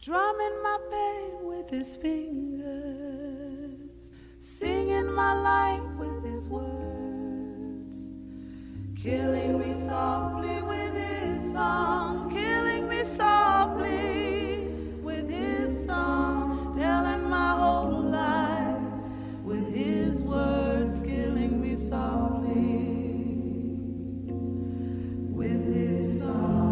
Strumming my pain with his fingers, singing my life with his words, killing me softly with his song, killing me softly with his song, telling my whole life with his words, killing me softly with his song.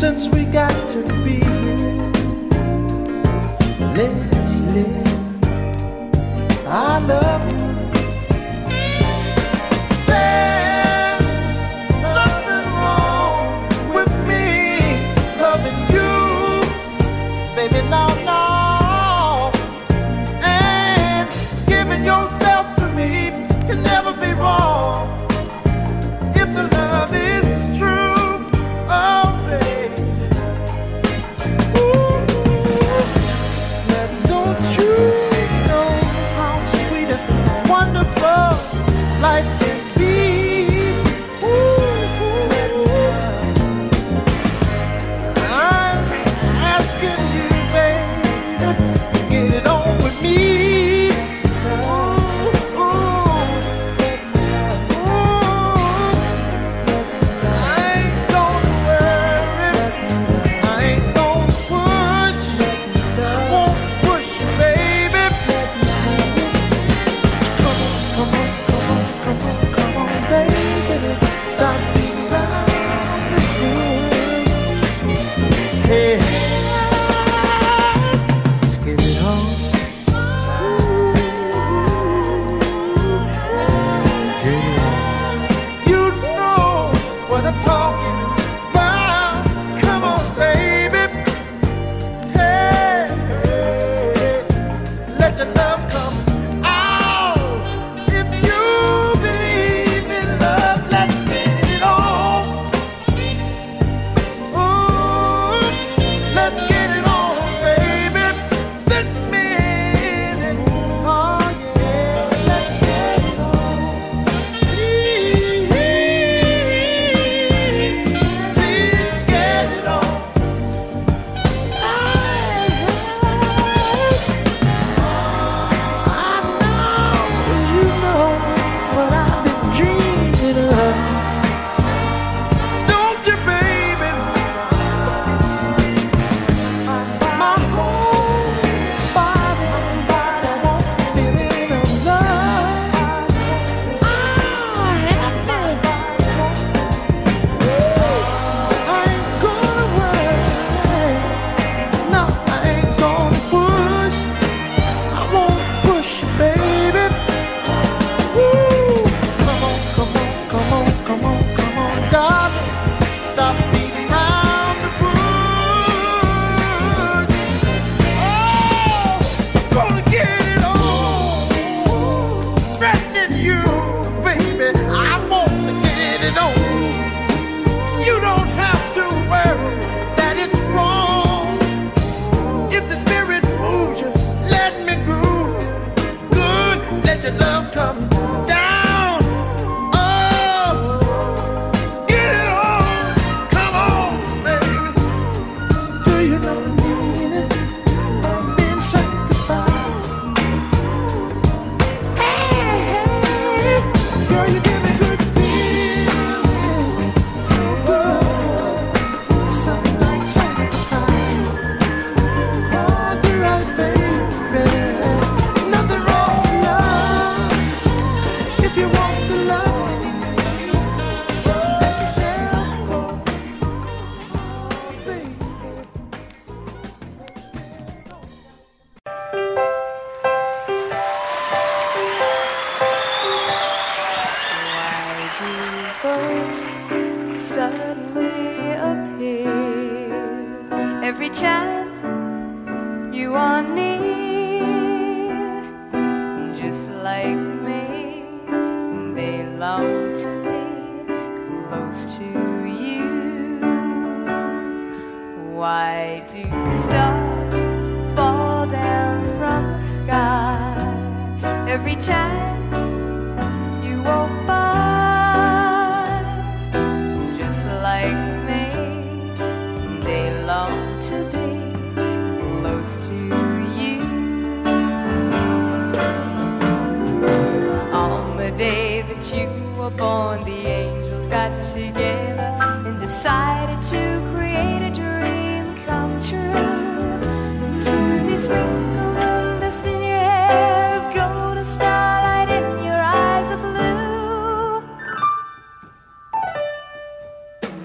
since we got to be here. Let's live our love. There's nothing wrong with me loving you, baby, now.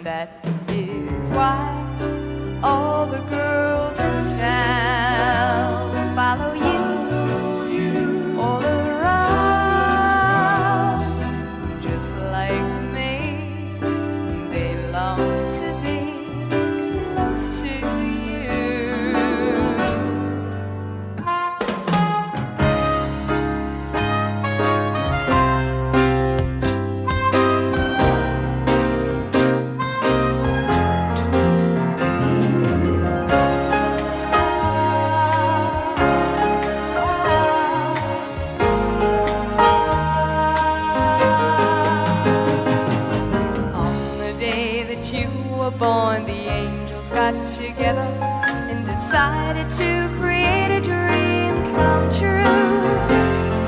That is why all the girls in town follow you all around. Just like me, they long to be close to born. The angels got together and decided to create a dream come true.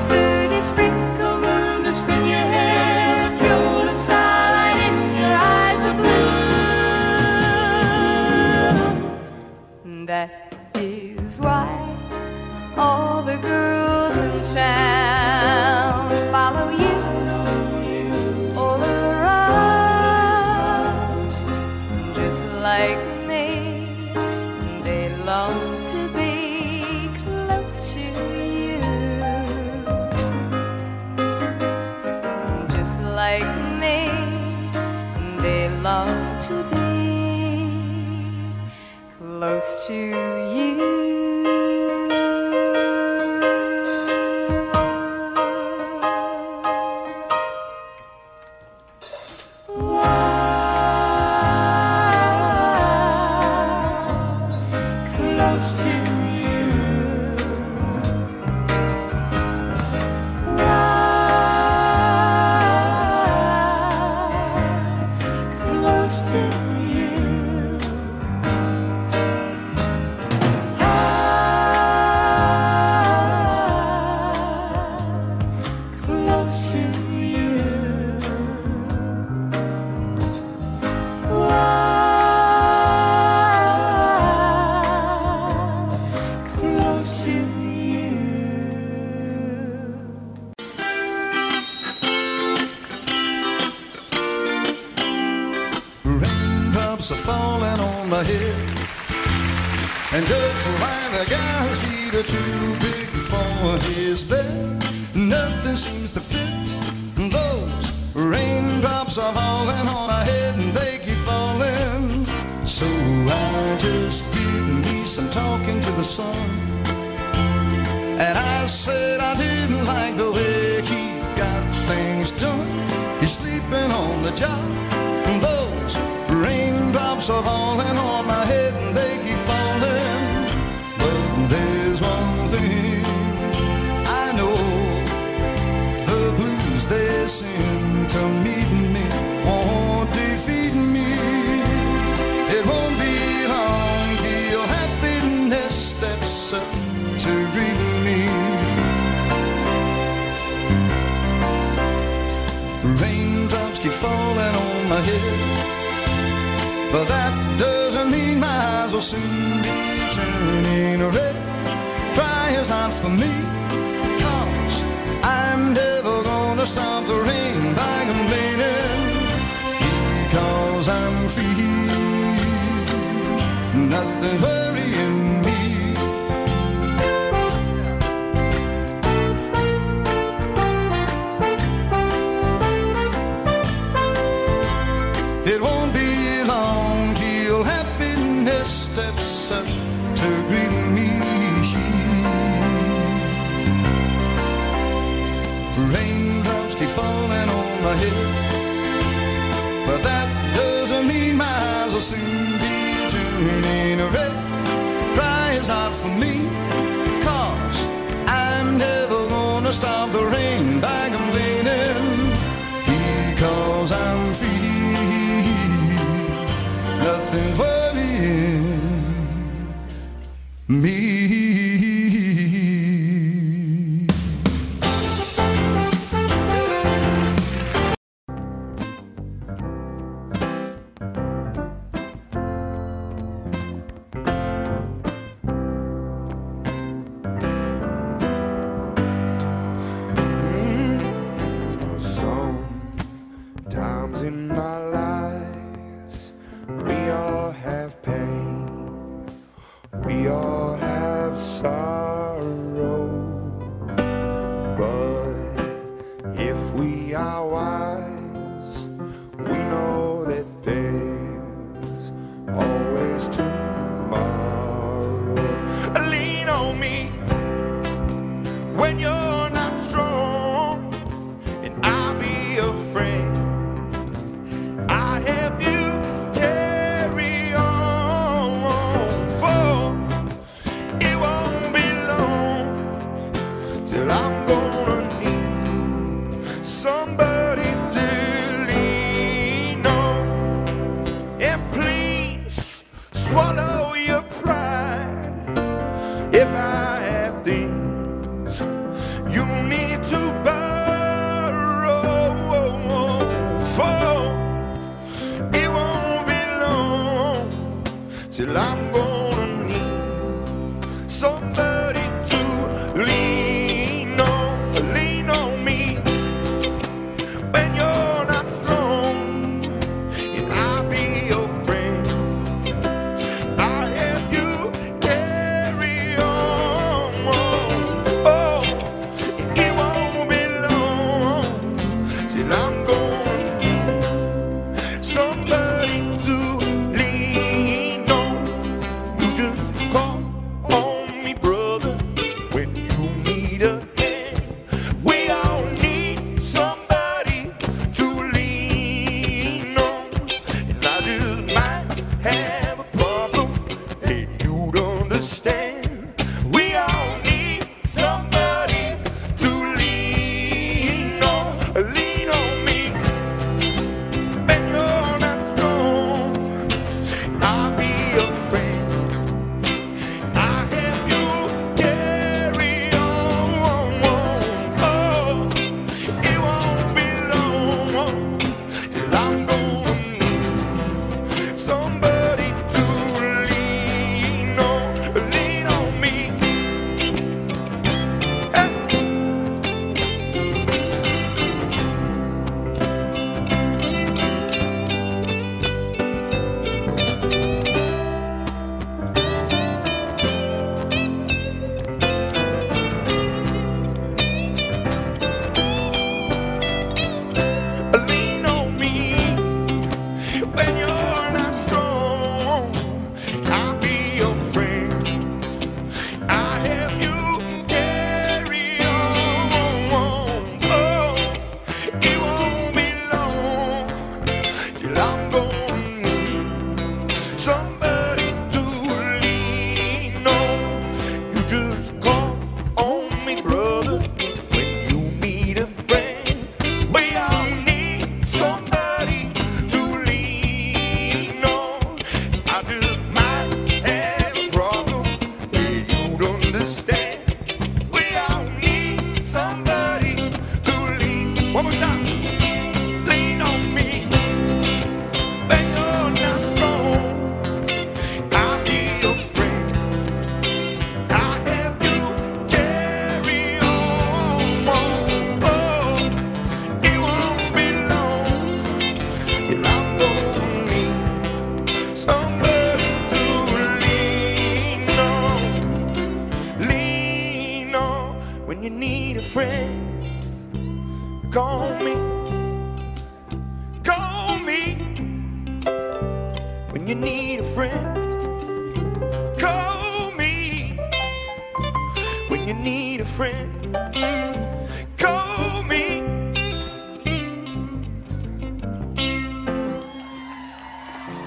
Soon as sprinkle moon dust in your hair, golden starlight in your eyes are blue. That is why all the girls in town follow you. Like me, they long to be close to you. Just like me, they long to be close to you. Close to you, love, close to you, love, close to you, love. Are falling on my head, and just like the guy's feet are too big for his bed, nothing seems to fit. Those raindrops are falling on my head, and they keep falling. So I just did me some talking to the sun, and I said I didn't like the way he got things done. He's sleeping on the job, and those raindrops are falling on my head, and they keep falling. But there's one thing I know, the blues they sing to meet me won't defeat me. It won't be long till happiness steps up to greet me. Raindrops keep falling on my head, but that doesn't mean my eyes will soon be turning red. Cry is not for me, cause I'm never gonna stop the rain by complaining. Because I'm free, nothing worrying me. It won't be steps up to greet me. Raindrops keep falling on my head, but that doesn't mean my eyes will soon be turning red. Cry is not for me, cause I'm never gonna stop the rain by complaining. Because I'm free, nothing worth me. till I'm gonna need somebody to lean on me. When you're not strong, and I'll be your friend, I'll help you carry on. Oh, it won't be long till I'm gonna need somebody to one more time. When you need a friend, call me. When you need a friend, call me. When you need a friend, call me.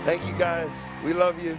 Thank you guys, we love you.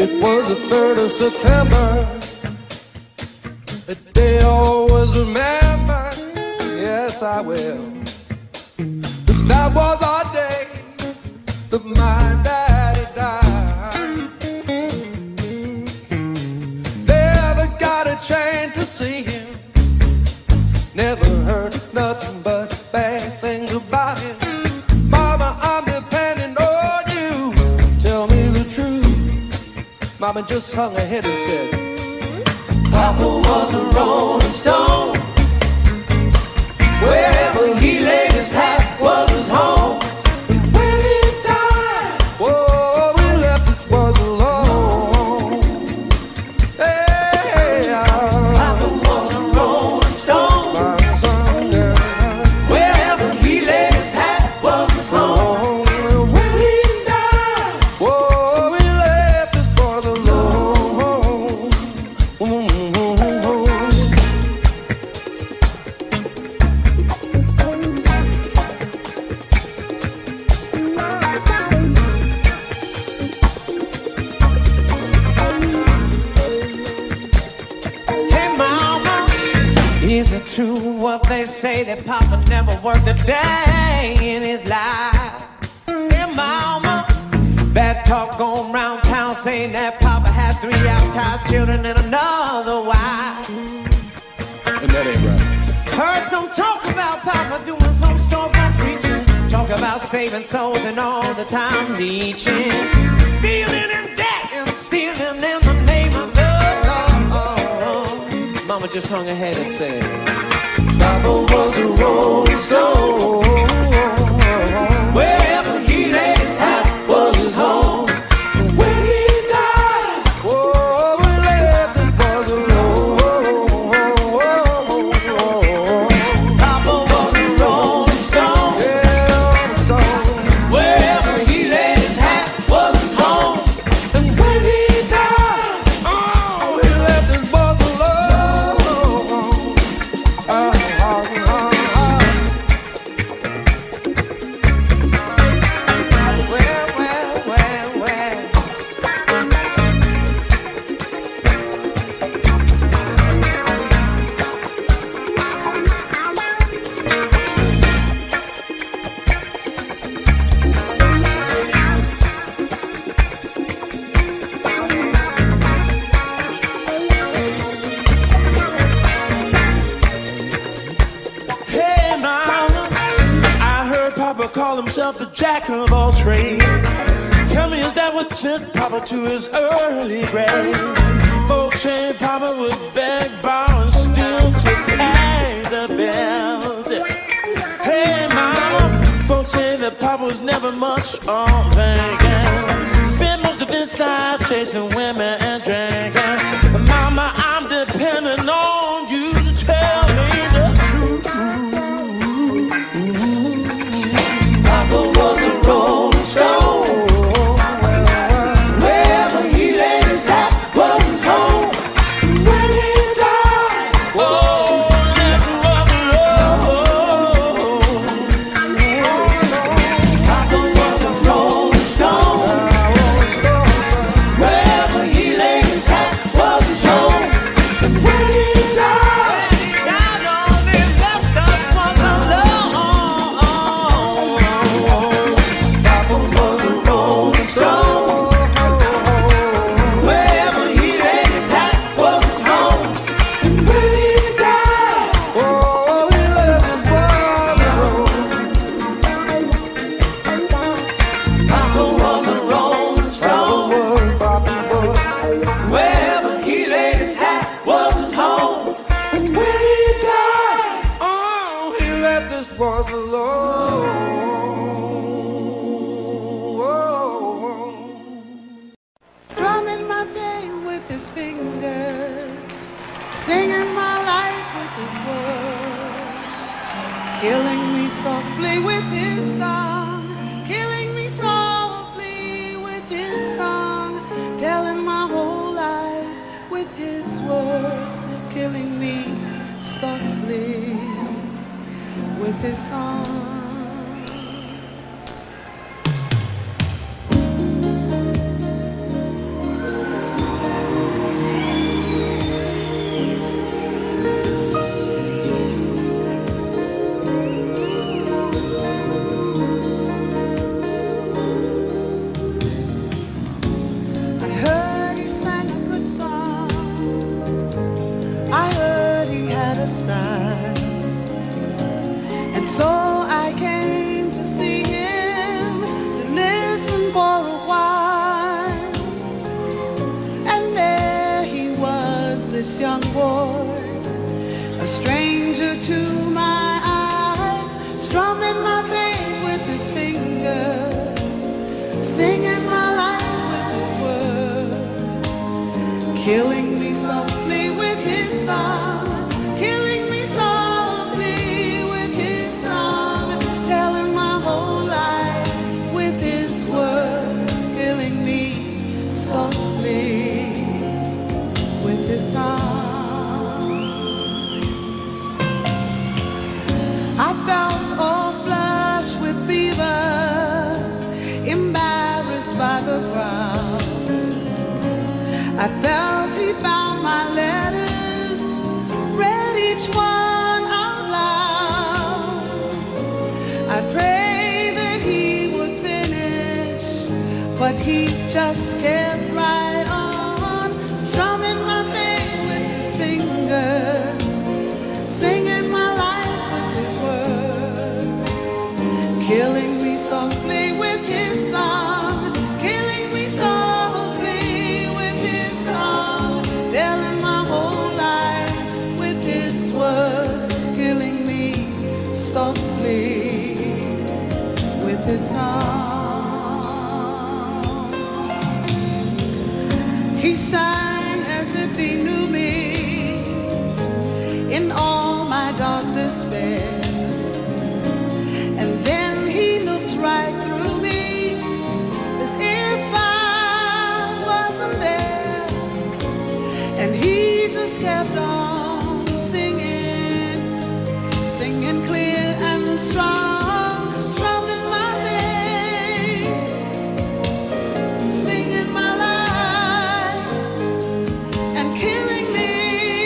It was the 3rd of September, a day I always remember. Yes, I will. 'Cause that was our day that my daddy died. Never got a chance to see him. Never heard nothing but bad things about him. Mama, I'm depending on you. Tell me the truth. Mama just hung her head and said, Papa was a rolling stone. Wherever he laid his hat was his home. And when he died, oh, we left this world alone. Hey, Papa was a rolling stone. My son, yeah. Wherever he laid his hat was his home. they say that Papa never worked a day in his life. And Mama, bad talk going round town saying that Papa had 3 outside children and another wife. And that ain't right. Heard some talk about Papa doing some storefront preaching, talk about saving souls and all the time leeching, dealing in debt and stealing in the name of love. Mama just hung her head and said, Papa was a rolling stone. Wherever he laid his hat was his home. When he died, oh, he left his boys alone. Papa was a rolling stone. Wherever he laid his hat was his home. And when he died, oh, he left his boys alone. Call himself the jack of all trades. Tell me, is that what took Papa to his early grave? Folks say Papa would beg, borrow, and steal to pay the bills. Hey, Mama, folks say that Papa was never much on thinking. Spent most of his life chasing women and drinking. Mama, I'm depending on you to tell me the truth. Was alone, strumming my pain with his fingers, singing my life with his words, killing me softly with his song, killing me softly with his song, telling my whole life with his words, killing me softly with his song. So I came to see him, to listen for a while. And there he was, this young boy, a stranger to my eyes, strumming my pain with his fingers, singing my life with his words, killing me softly with his song. I felt he found my letters, read each one out loud. but he just kept right on, strumming my pain with his fingers, singing my life with his words, killing me softly with his song, killing me softly with his song, telling my whole life with his words, killing me softly with his song. He sang as if he knew me in all my dark despair, and then he looked right through me as if I wasn't there, and he just kept on singing, singing clear and strong. Softly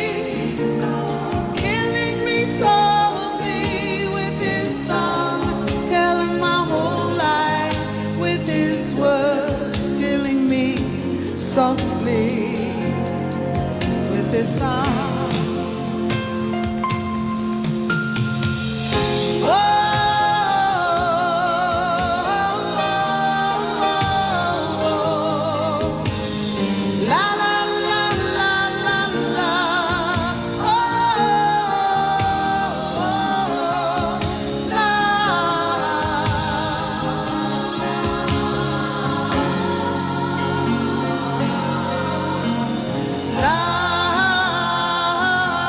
with his song.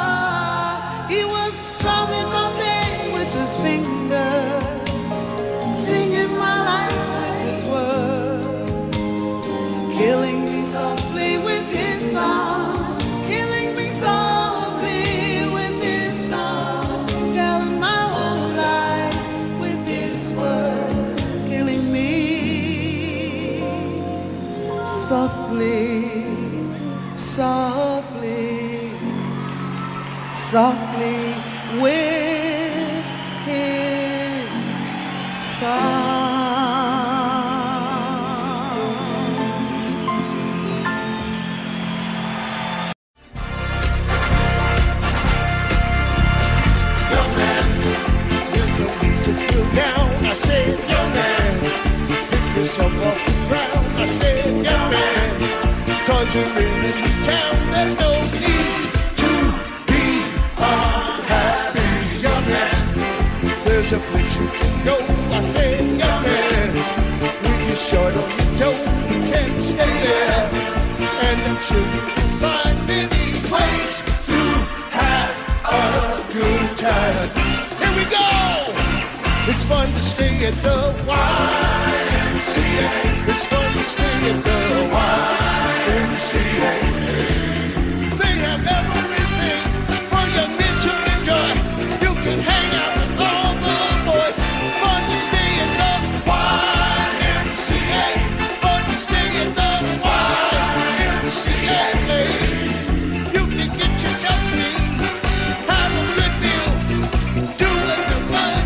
Killing me softly with his song, killing me softly with his song, telling my whole life with his word, killing me softly, softly, softly with his song. I said, young man, pick yourself up round. I said, young man, 'cause you're in this town, there's no need to be unhappy. Young man, there's a place you can go. I said, young man, when you're short on the dough, you can't stay there, and I'm sure you can find many ways to have a good time. Here we go! It's fun to stay at the YMCA. It's fun to stay at the YMCA. They have everything for young men to enjoy. You can hang out with all the boys. Fun to stay at the YMCA. Fun to stay at the YMCA. You can get yourself clean, have a good meal, do a good life.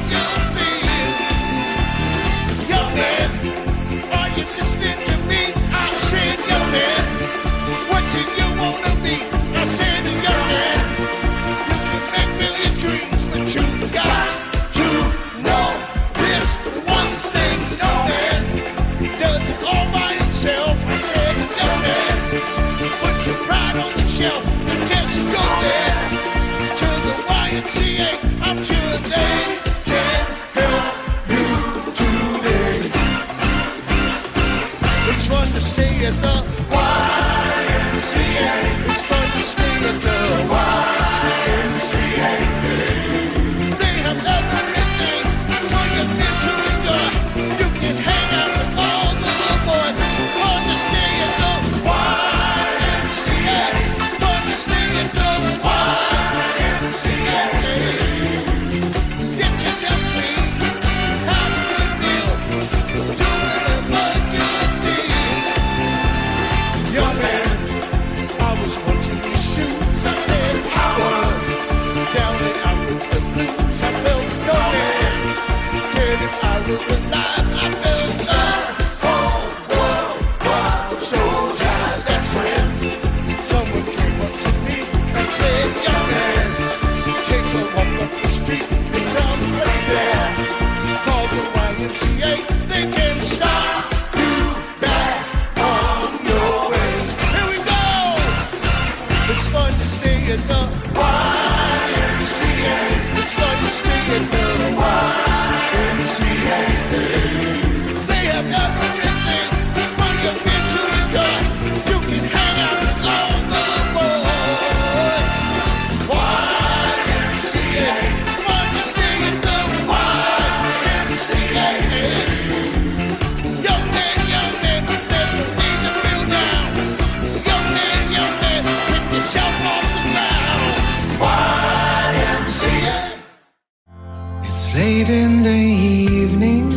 It's late in the evening.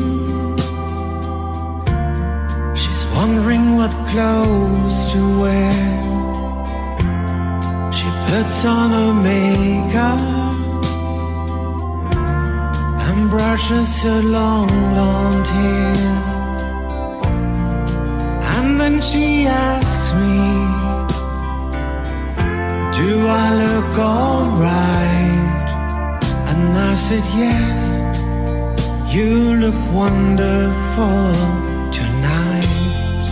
She's wondering what clothes to wear. She puts on her makeup and brushes her long blonde hair. And then she asks me, do I look alright? And I said yes, you look wonderful tonight.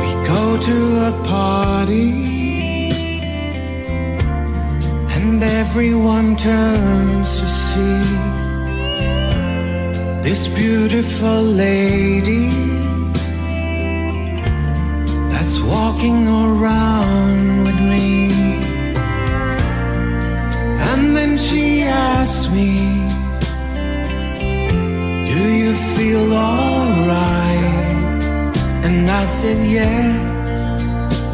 We go to a party and everyone turns to see this beautiful lady that's walking around with me. And then she asked me, do you feel alright? And I said yes,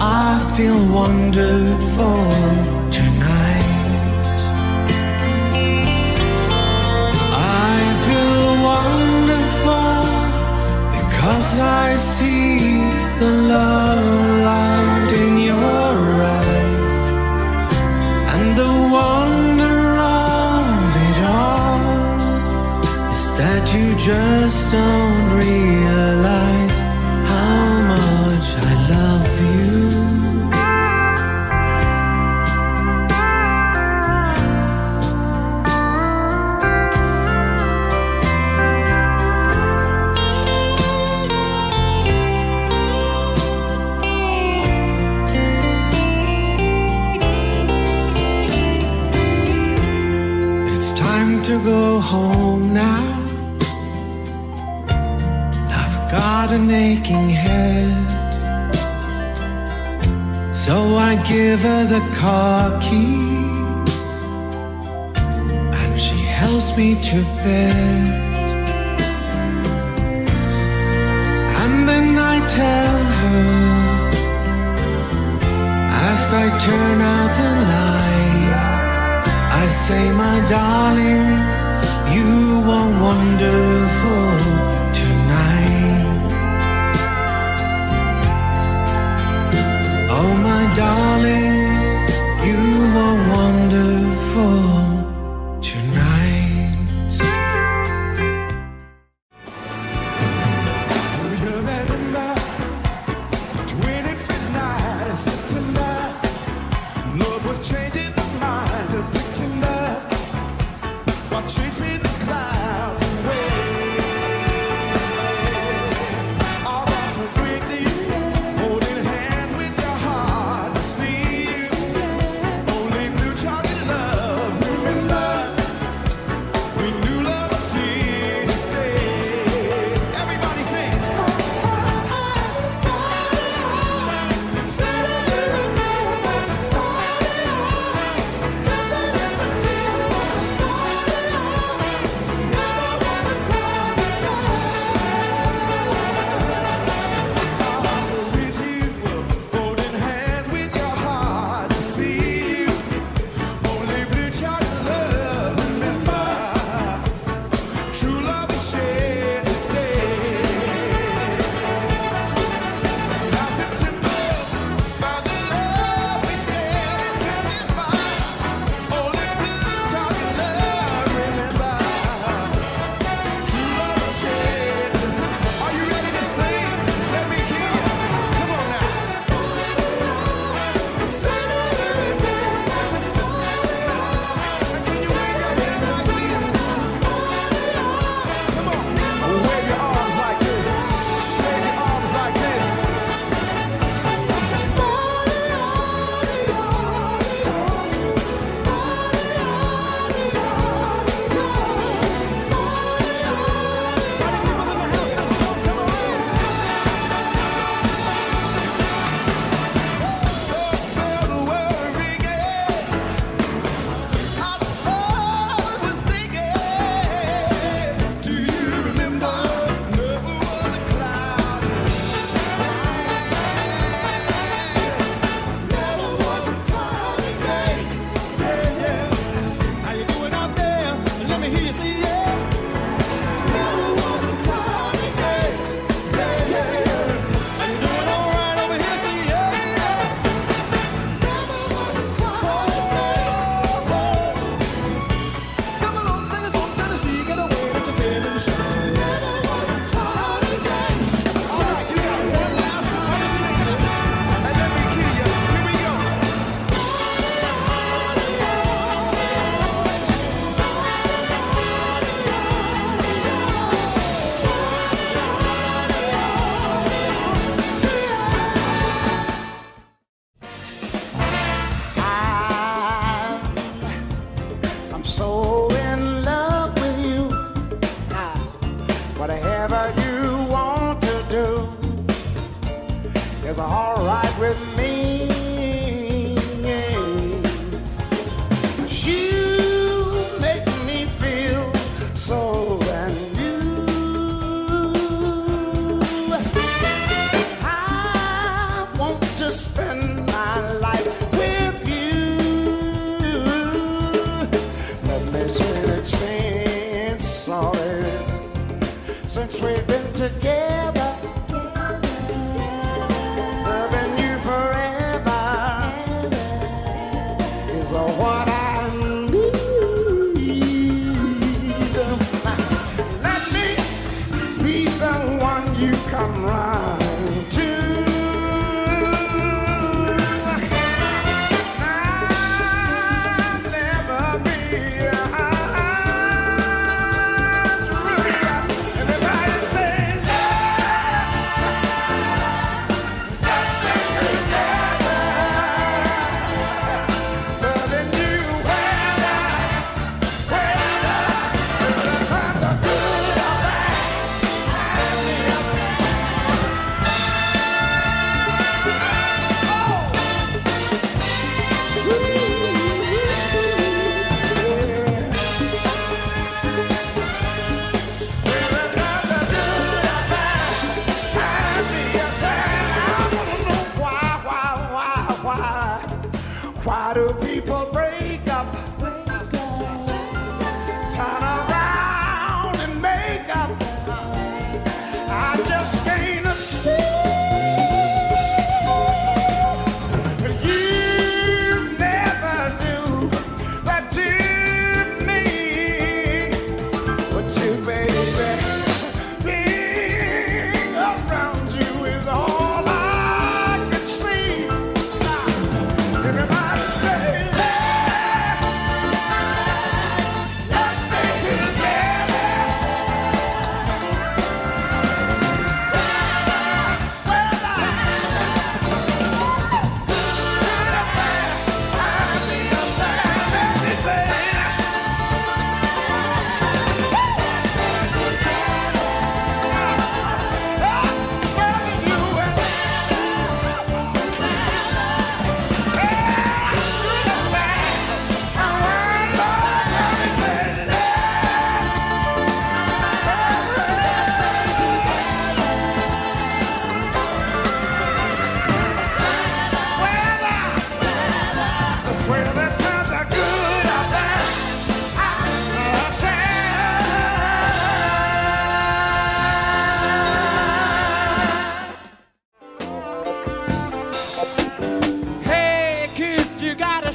I feel wonderful tonight. I feel wonderful because I see the love light in your eyes and the wonder of it all is that you just don't realize how much I love you. To go home now, I've got an aching head, so I give her the car keys and she helps me to bed. And then I tell her as I turn out the light, I say, my darling, you are wonderful tonight. Oh, my darling, you are wonderful tonight. The 25th night of September, love was changing my mind to picking up while chasing the clouds away. All that was with you, holding hands with your heart to see. Only blue chocolate love. is all right with me. You make me feel so brand new. I want to spend my life with you. Let me spin it, spin, sorry, since we've been together. Come round to I'll never be a heartbreaker. Everybody say love, let's stay together. Loving you whether the times are good or bad. Why do people break up? Turn around and make up. I just can't explain. You never do that to me. But you, baby, being around you is all I can see. Everybody.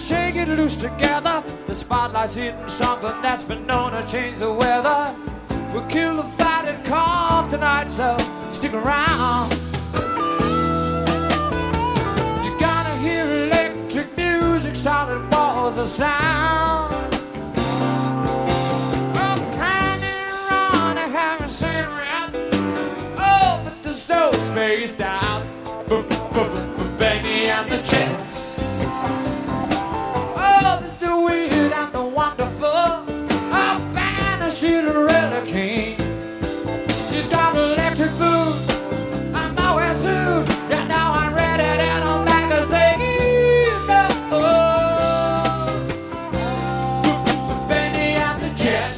Shake it loose together. The spotlight's hitting something that's been known to change the weather. We'll kill the fight and carve tonight, so stick around. You gotta hear electric music, solid walls of sound. Oh, Candy and Ronnie have the same rhythm. Oh, but they're so spaced out. Benny and the Jets. Cinderella King. She's got electric boots. I'm always sued. Yeah, now I'm ready and I'm back to say no. Benny and the Jets.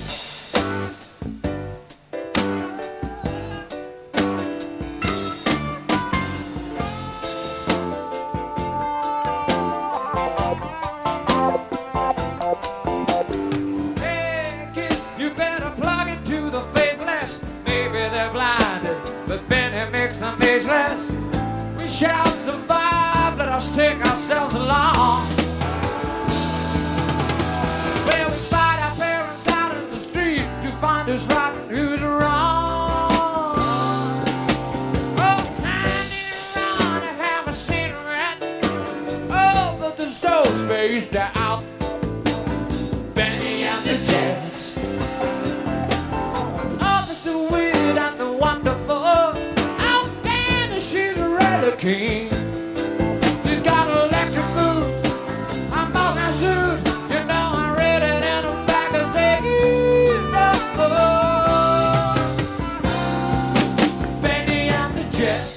We shall survive, let us take ourselves along. Well, we fight our parents out in the street to find who's right and who's wrong. Oh, Candy and Ronnie haven't seen a rat. Oh, but they're so spaced out. Benny and the Jets. Oh, it's the weird and the wonderful. King. She's got electric boots. I'm bought my suit. You know I'm ready and I'm back to say no. Benny and the Jets.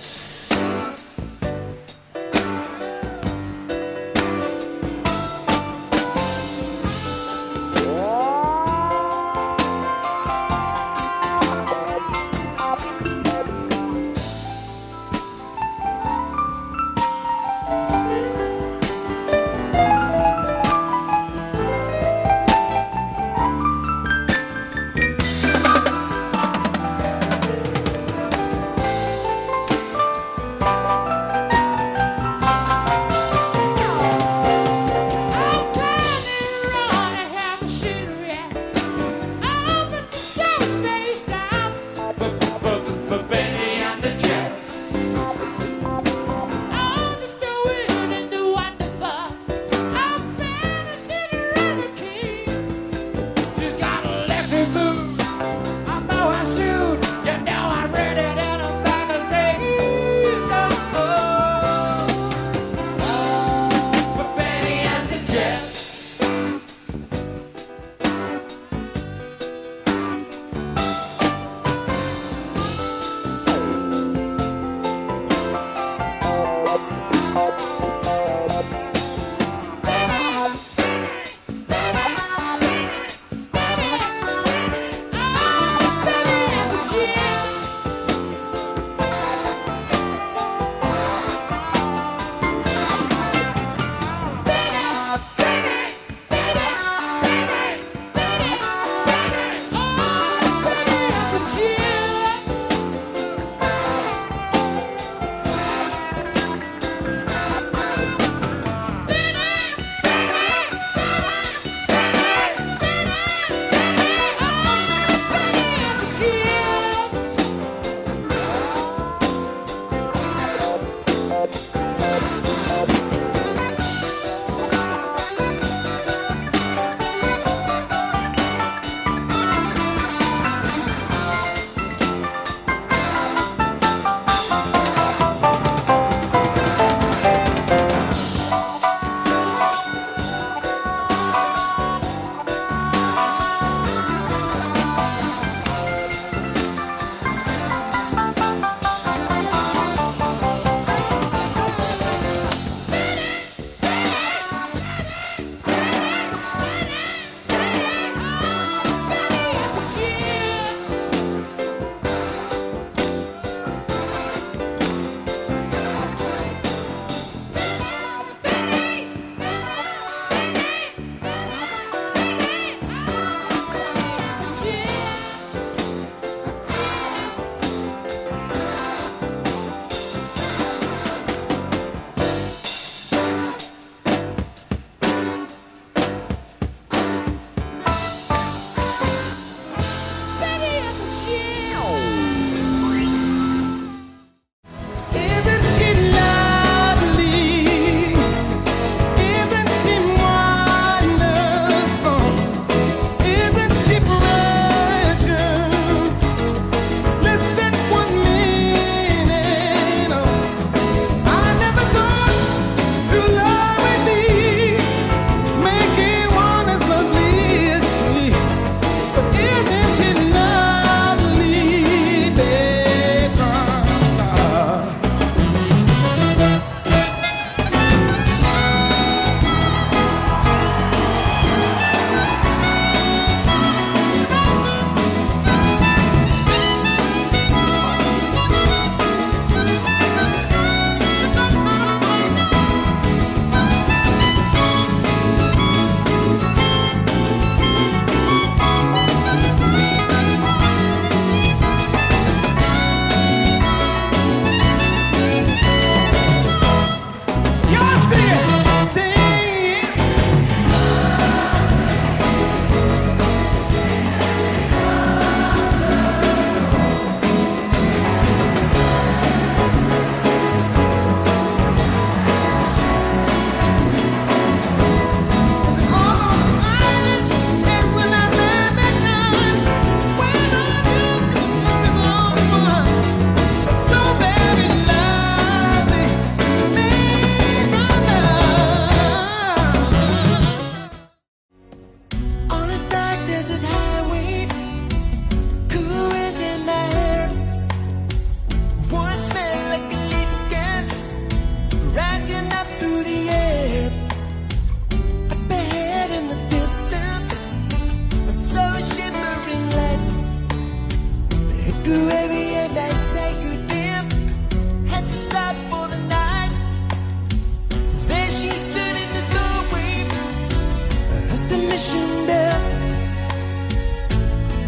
wishing bell.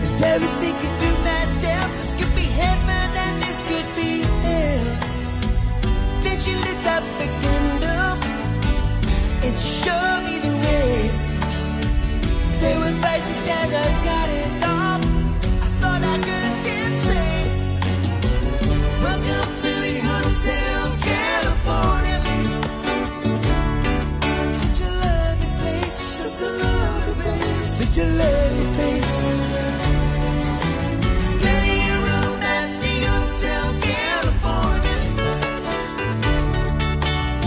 And I was thinking to myself, this could be heaven and this could be hell. Then she lit up a candle and she showed me the way. There were places that I got it all, I thought I could then say, welcome to the Hotel California. Such a lovely place. Plenty of room at the Hotel California.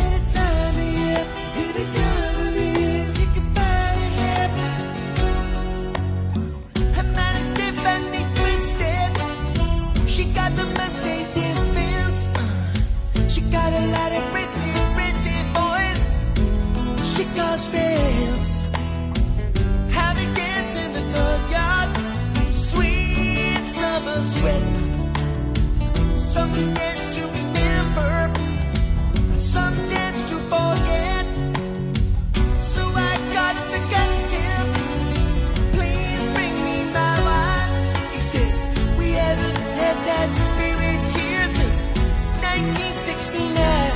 Any time of year, any time of year, you can find it happy. Her mind is Tiffany Twisted. She got the Mercedes Benz. She got a lot of pretty, pretty boys. She calls friends. Summer sweat, summer dance to remember, some dance to forget. So I got the content, please bring me my wine. He said, we haven't had that spirit here since 1969,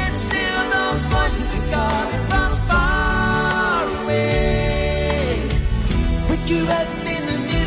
and still those voices are calling from far away. Wake you up in the middle.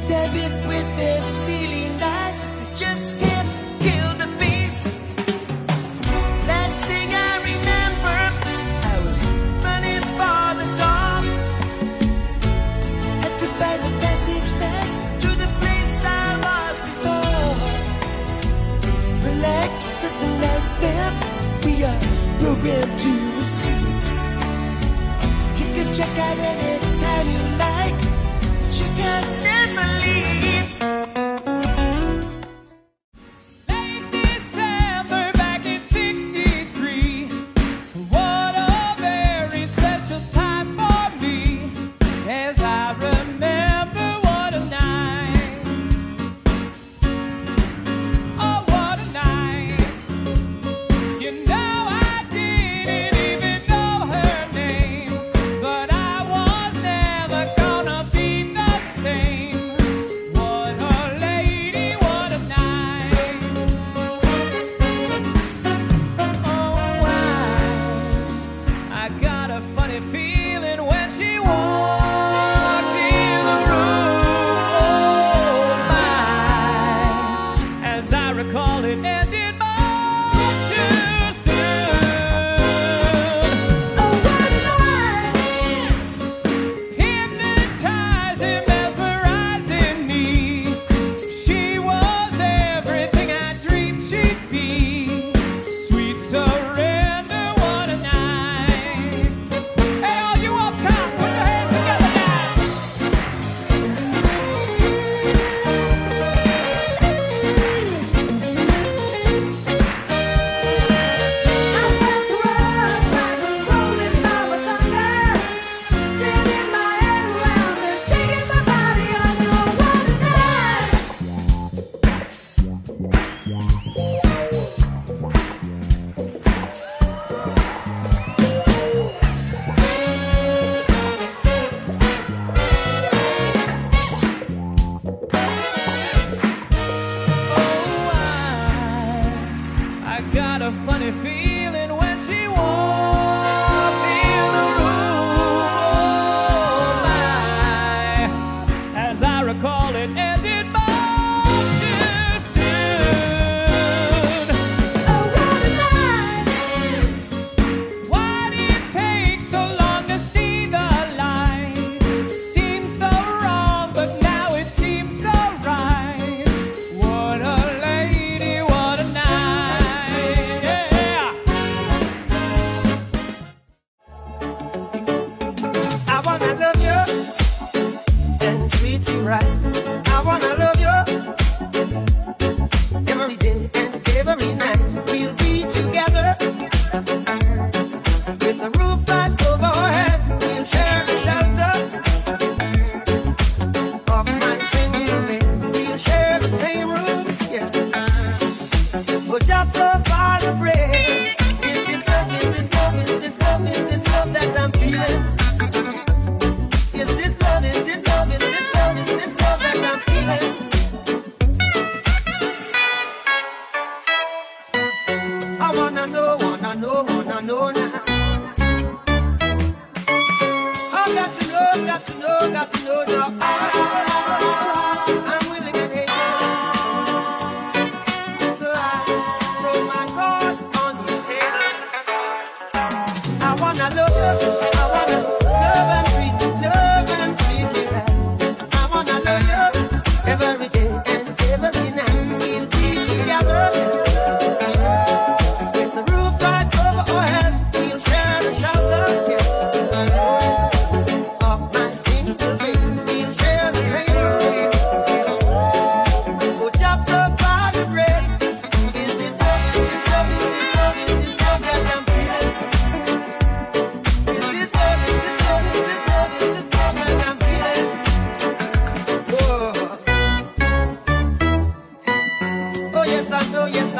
Stab it with their steely knife. They just can't kill the beast. Last thing I remember, I was running for the top. Had to find the passage back to the place I was before. Relax at the nightmare we are programmed to receive. You can check out any time you like, but you can't never leave. Late December back in 63, what a very special time for me, as I remember what a night. Oh, what a night. You know I didn't even know her name, but I was never gonna be the same.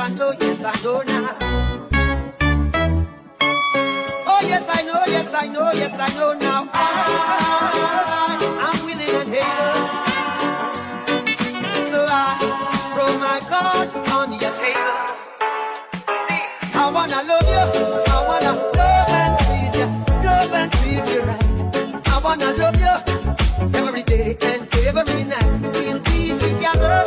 yes I know now. Oh yes I know, yes I know, yes I know now. I'm willing and able, so I throw my cards on your table. I wanna love you, I wanna love and treat you right. I wanna love you every day and every night. We'll be together.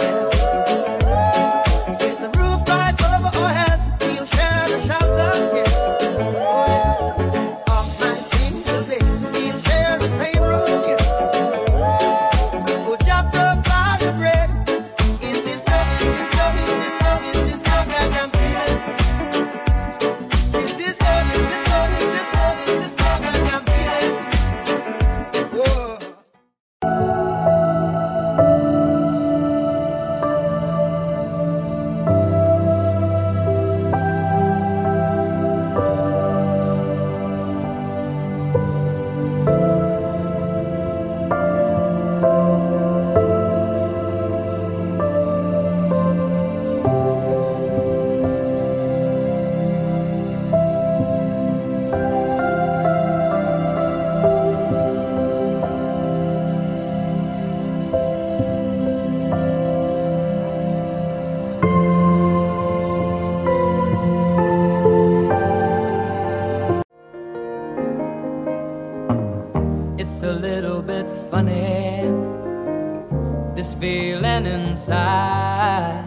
Inside,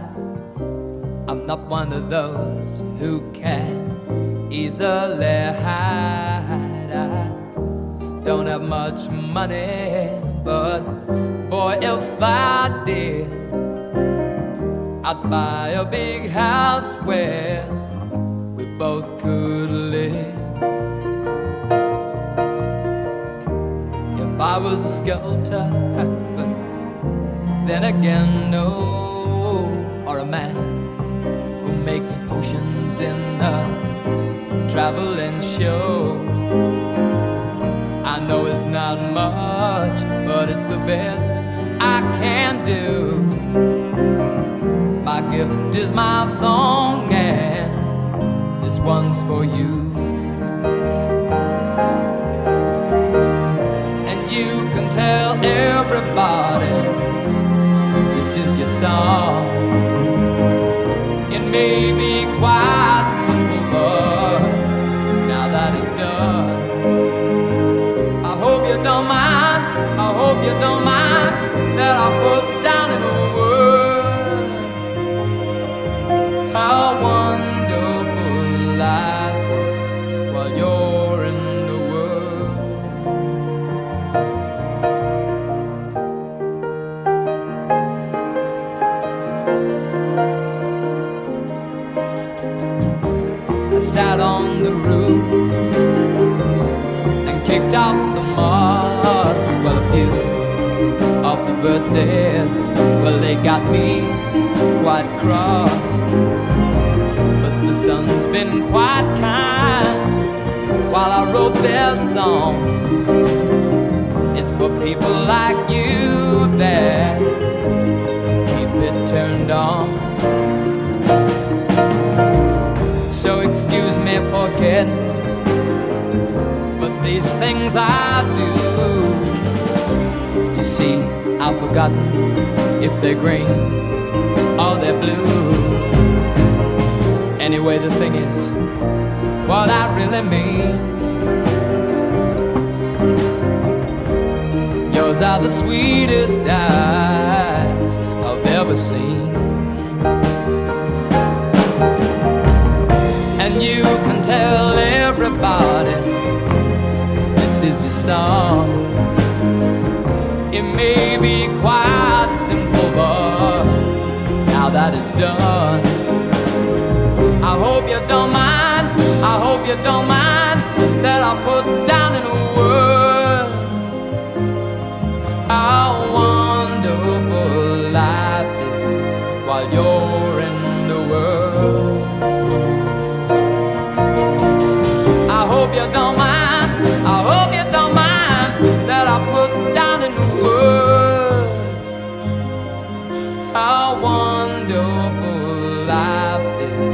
I'm not one of those who can easily hide. I don't have much money, but boy, if I did, I'd buy a big house where we both could live. If I was a sculptor, then again, no, or a man who makes potions in a traveling show. I know it's not much, but it's the best I can do. My gift is my song, and this one's for you. And you can tell everybody is your song. It may be quite simple, but now that it's done, I hope you don't mind, I hope you don't mind that I put down in words how wonderful life was while you're in the world. Sat on the roof and kicked out the moss. Well, a few of the verses, well, they got me quite cross. But the sun's been quite kind while I wrote their song. It's for people like you that keep it turned on. So excuse me for getting, but these things I do, you see, I've forgotten if they're green or they're blue. Anyway, the thing is, what I really mean, yours are the sweetest eyes I've ever seen. And you can tell everybody this is your song. It may be quite simple, but now that it's done, I hope you don't mind, I hope you don't mind that I put down in words how wonderful life is while you're in the world. Don't mind, I hope you don't mind that I put down in words how wonderful life is.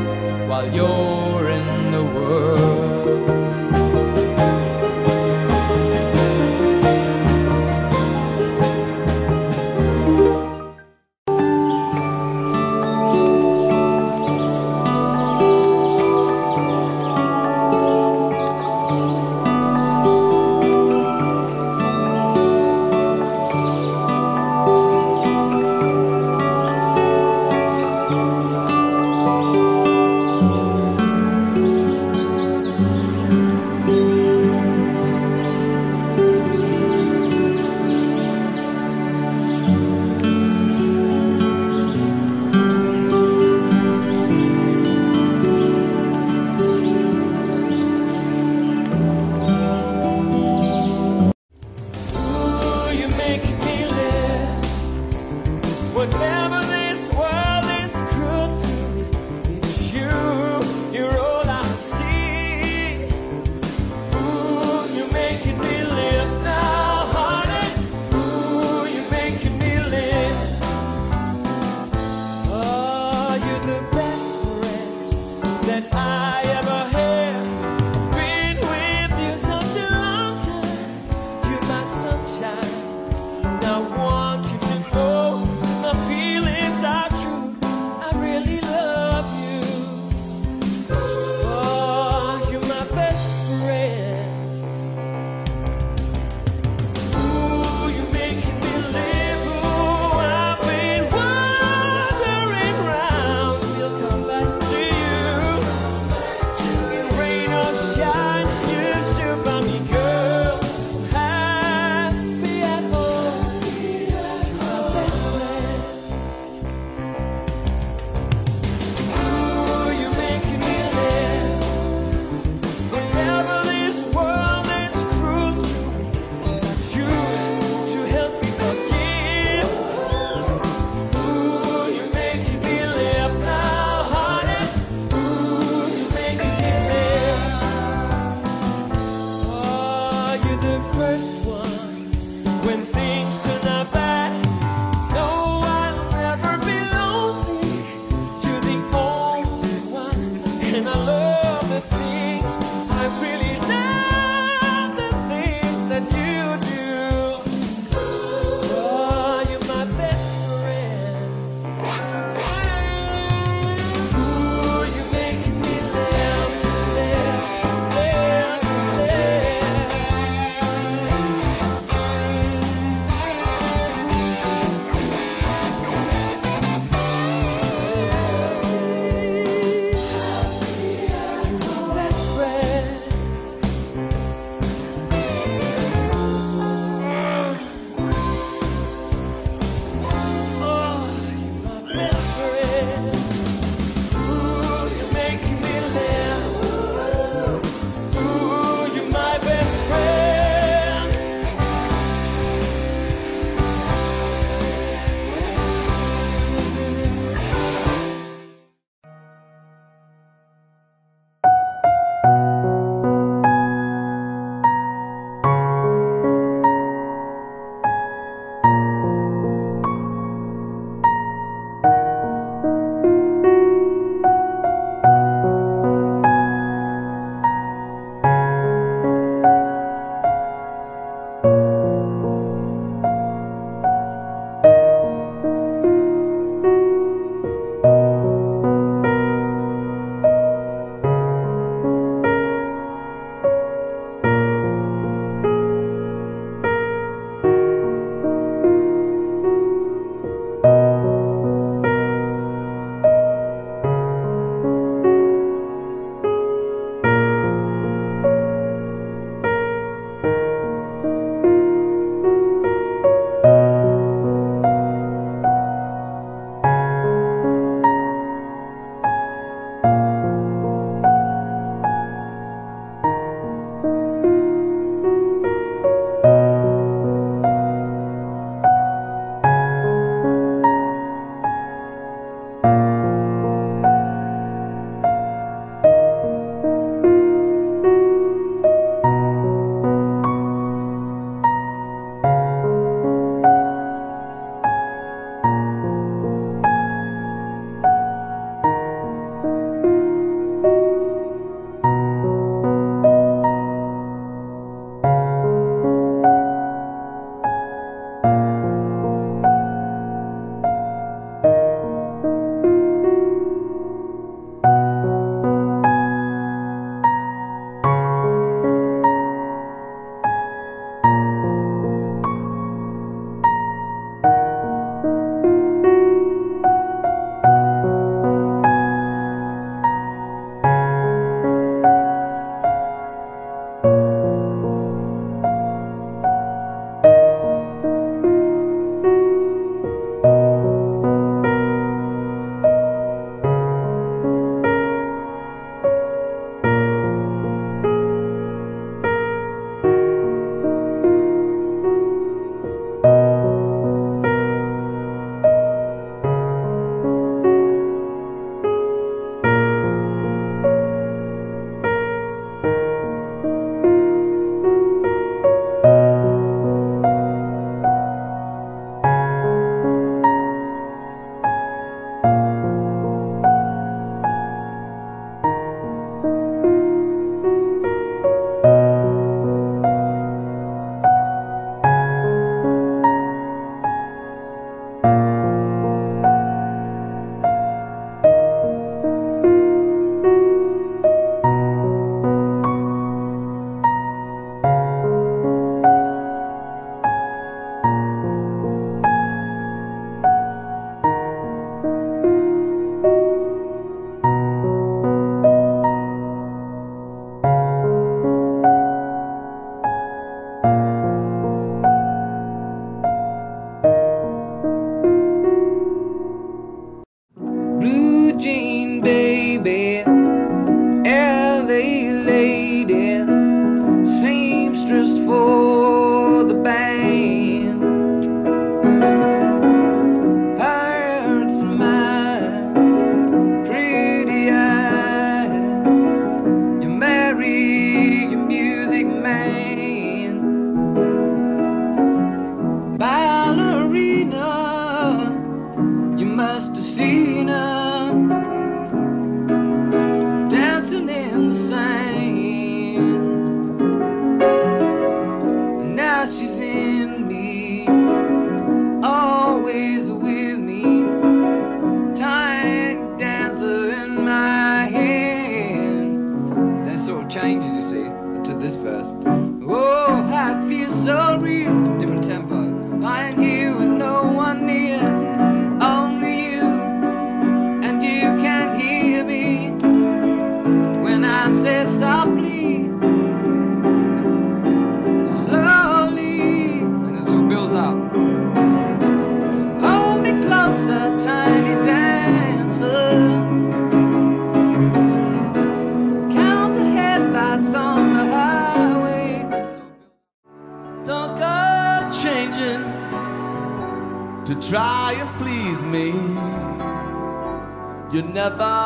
Argentina, dancing in the sand, and now she's in me, always with me, tying dancer in my hand. Then it sort of changes, you see, to this verse. Oh, I feel so real, different tempo. I ain't here with no one near. Softly, slowly, and it sort of builds up. Hold me closer, tiny dancer. Count the headlights on the highway. Don't go changing to try and please me. You never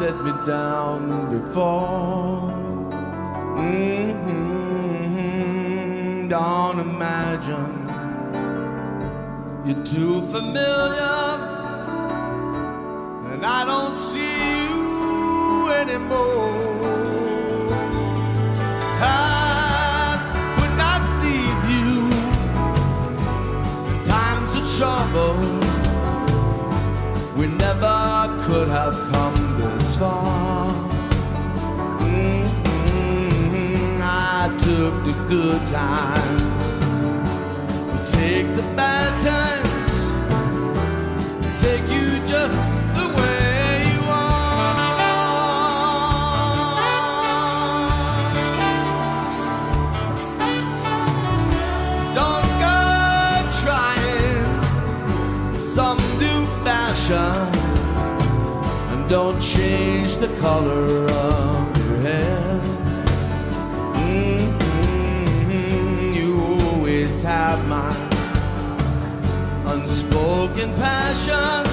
let me down before. Don't imagine you're too familiar, and I don't see you anymore. I would not leave you in times of trouble. We never could have come this far. I took the good times, but take the bad times, take you just the way you are. Don't go trying some new fashion, and don't change the color of your hair. Have my unspoken passion,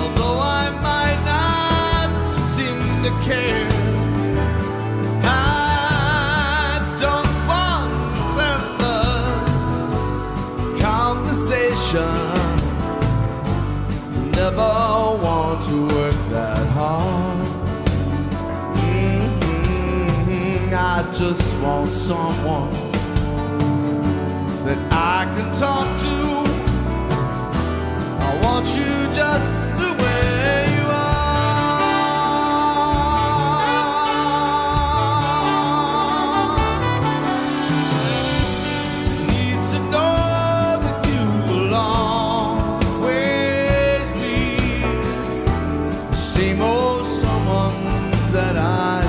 although I might not seem to care. I don't want clever conversation, never want to work that hard. I just want someone that I can talk to. I want you just the way you are. You need to know that you will always be the same old someone that I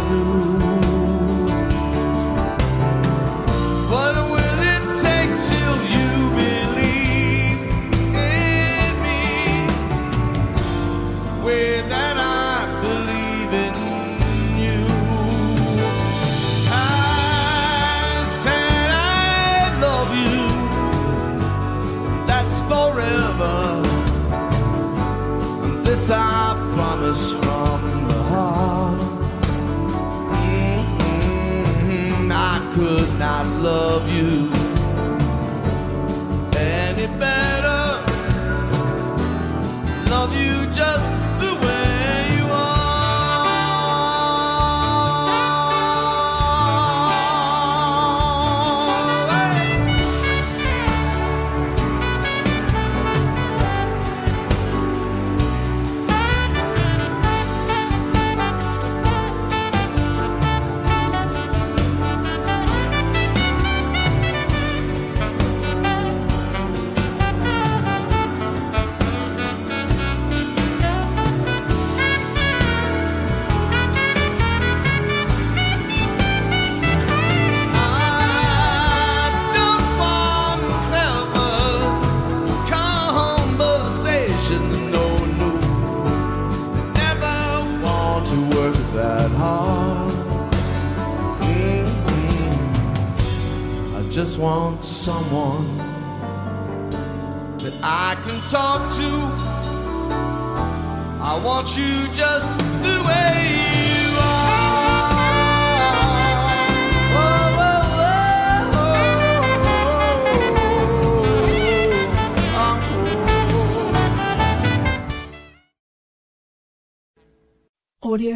knew. I promise from the heart. I could not love you any better. Love you just the way you are. Just want someone that I can talk to. I want you just the way you are. Audio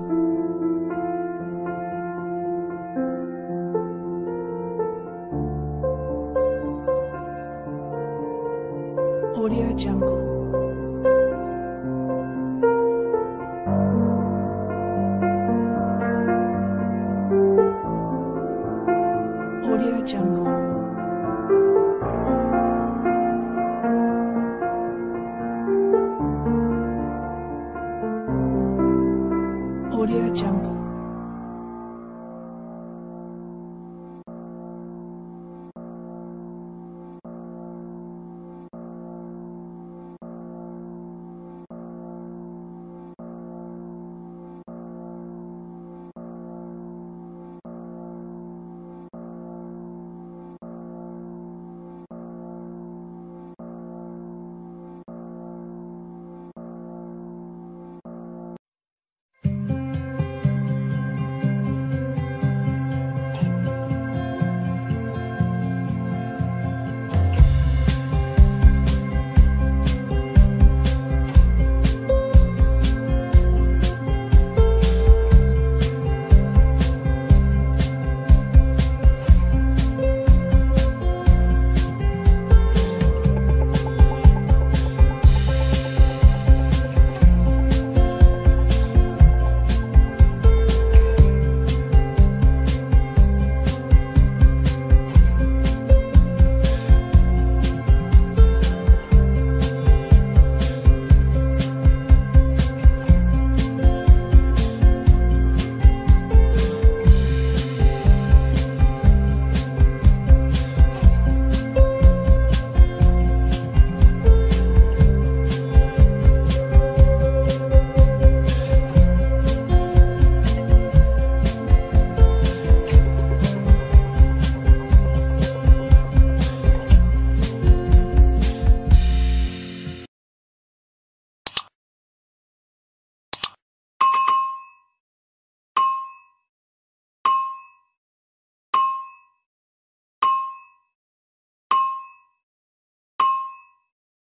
Audio Jungle.